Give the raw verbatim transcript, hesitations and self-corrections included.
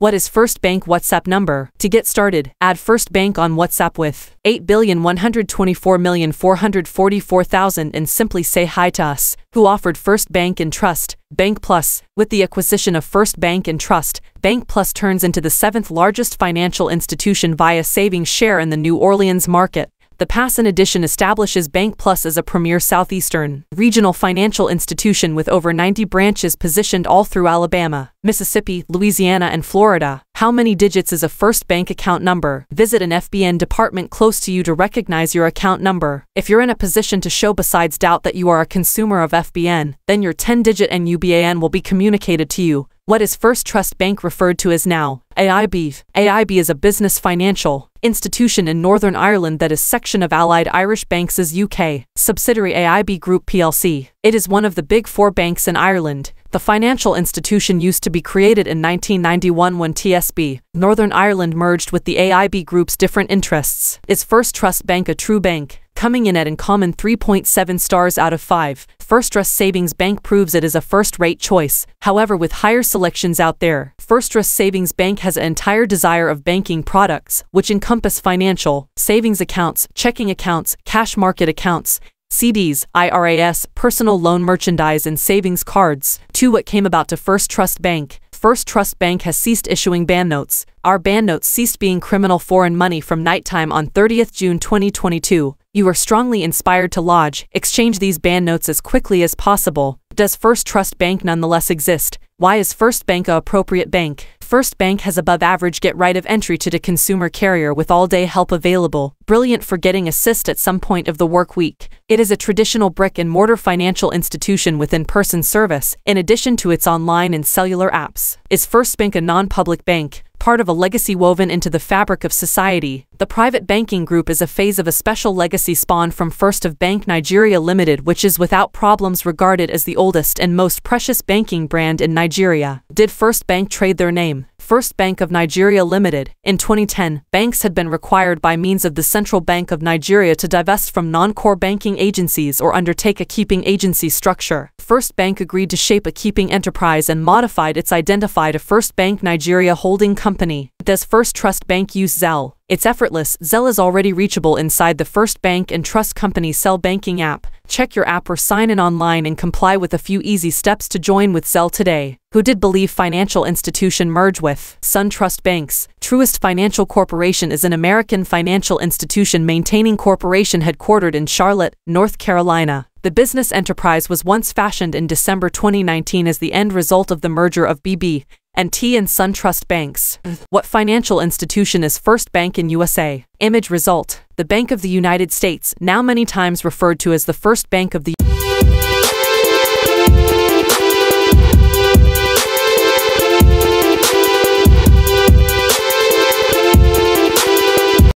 What is First Bank WhatsApp number? To get started, add First Bank on WhatsApp with eight billion one hundred twenty-four million four hundred forty-four thousand and simply say hi to us, who offered First Bank and Trust, BankPlus. With the acquisition of First Bank and Trust, BankPlus turns into the seventh largest financial institution via savings share in the New Orleans market. The Passan addition establishes BankPlus as a premier southeastern regional financial institution with over ninety branches positioned all through Alabama, Mississippi, Louisiana, and Florida. How many digits is a First Bank account number? Visit an F B N department close to you to recognize your account number. If you're in a position to show besides doubt that you are a consumer of F B N, then your ten-digit N U B A N will be communicated to you. What is First Trust Bank referred to as now? A I B. A I B is a business financial institution in Northern Ireland that is section of Allied Irish Banks' U K subsidiary A I B Group P L C. It is one of the big four banks in Ireland. The financial institution used to be created in nineteen ninety-one when T S B, Northern Ireland merged with the A I B Group's different interests. Is First Trust Bank a true bank? Coming in at an common three point seven stars out of five, First Trust Savings Bank proves it is a first-rate choice. However, with higher selections out there, First Trust Savings Bank has an entire desire of banking products, which encompass financial, savings accounts, checking accounts, cash market accounts, C Ds, I R As, personal loan merchandise, and savings cards. To what came about to First Trust Bank? First Trust Bank has ceased issuing ban notes. Our ban notes ceased being criminal foreign money from nighttime on thirtieth June twenty twenty-two. You are strongly inspired to lodge, exchange these ban notes as quickly as possible. Does First Trust Bank nonetheless exist? Why is First Bank a appropriate bank? First Bank has above-average get-right of entry to the consumer carrier with all-day help available, brilliant for getting assist at some point of the work week. It is a traditional brick-and-mortar financial institution with in-person service, in addition to its online and cellular apps. Is First Bank a non-public bank, part of a legacy woven into the fabric of society? The private banking group is a phase of a special legacy spawned from First Bank Nigeria Limited, which is without problems regarded as the oldest and most precious banking brand in Nigeria. Did First Bank trade their name? First Bank of Nigeria Limited. In twenty ten, banks had been required by means of the Central Bank of Nigeria to divest from non-core banking agencies or undertake a keeping agency structure. First Bank agreed to shape a keeping enterprise and modified its identity to First Bank Nigeria Holding Company. Does First Trust Bank use Zelle? It's effortless. Zelle is already reachable inside the First Bank and Trust Company Zelle banking app. Check your app or sign in online and comply with a few easy steps to join with Zelle today. Who did believe financial institution merge with? SunTrust Banks. Truist Financial Corporation is an American financial institution maintaining corporation headquartered in Charlotte, North Carolina. The business enterprise was once fashioned in December twenty nineteen as the end result of the merger of B B and T and SunTrust Banks. What financial institution is First Bank in U S A? Image result. The Bank of the United States, now many times referred to as the First Bank of the